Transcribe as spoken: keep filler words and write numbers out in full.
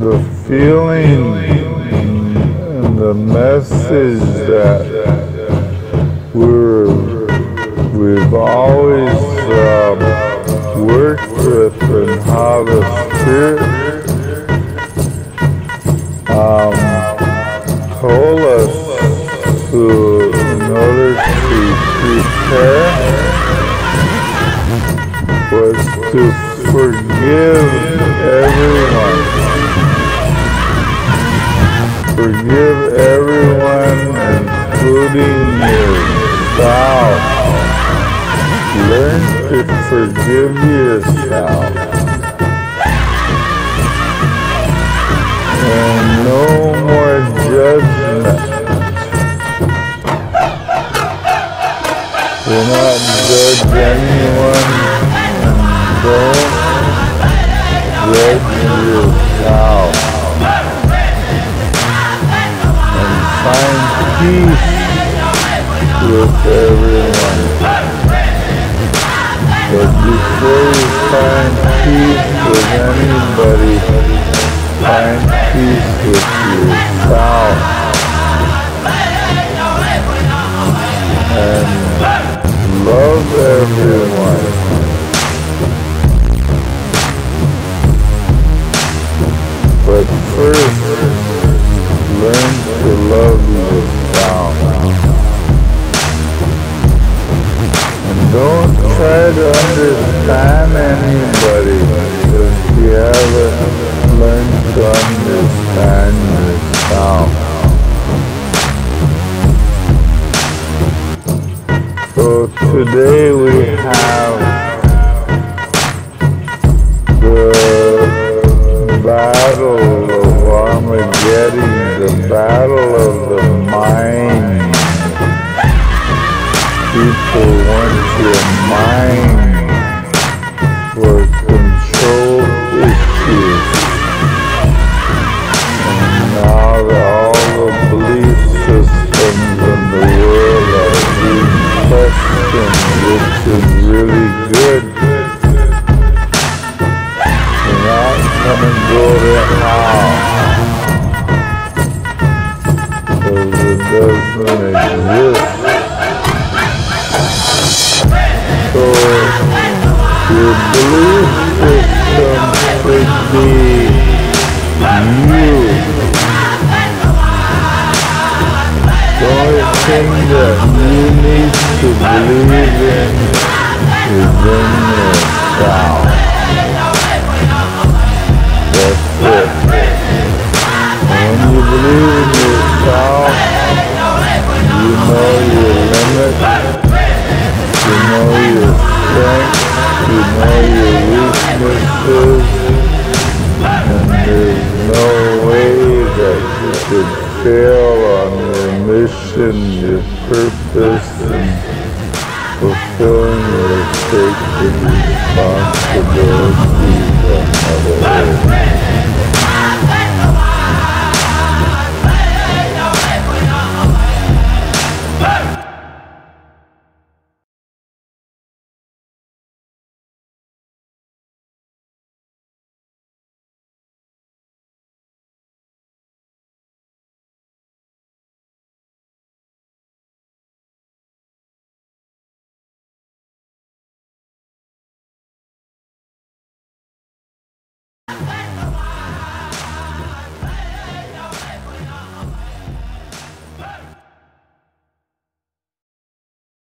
the feeling and the message that we're, we've always um, worked with, and how the Spirit um, told us to, in order to prepare, was to forgive everyone. Forgive everyone, including your spouse. Learn to forgive yourself. And no more judgment. Do not judge anyone. Don't judge yourself, and find peace with everyone. But before you find peace with anybody, find peace with yourself, and love everyone. But first, learn to love yourself. And don't try to understand anybody, if you haven't learned to understand yourself. So today we have the battle of Armageddon, the battle of the mind. People want your mind for control issues. And now all the belief systems in the world are being questioned, which is really good. Come and go to hell, because it doesn't exist. So your belief system should be you. The only thing that you need to believe in is in yourself. When you believe in yourself, you know your limits, you know your strength, you know your weaknesses, and there's no way that you could fail on your mission, your purpose.